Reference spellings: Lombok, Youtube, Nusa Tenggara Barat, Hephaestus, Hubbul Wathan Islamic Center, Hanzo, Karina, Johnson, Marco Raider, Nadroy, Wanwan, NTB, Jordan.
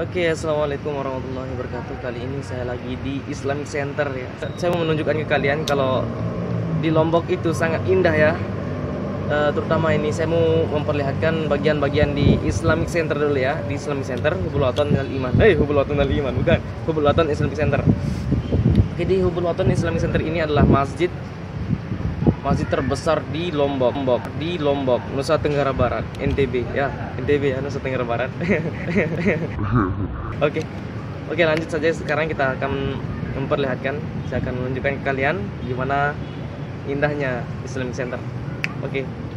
Oke, assalamualaikum warahmatullahi wabarakatuh. Kali ini saya lagi di Islamic Center ya. Saya mau menunjukkan ke kalian kalau di Lombok itu sangat indah ya. Terutama ini saya mau memperlihatkan bagian-bagian di Islamic Center dulu ya. Di Islamic Center Hubbul Wathan Islamic Center. Hubbul Wathan Islamic Center, bukan Hubbul Wathan Islamic Center. Oke, di Hubbul Wathan Islamic Center ini adalah masjid terbesar di Lombok, Nusa Tenggara Barat, NTB ya, Nusa Tenggara Barat. Oke, lanjut saja. Sekarang kita akan memperlihatkan, saya akan menunjukkan ke kalian gimana indahnya Islamic Center. Oke.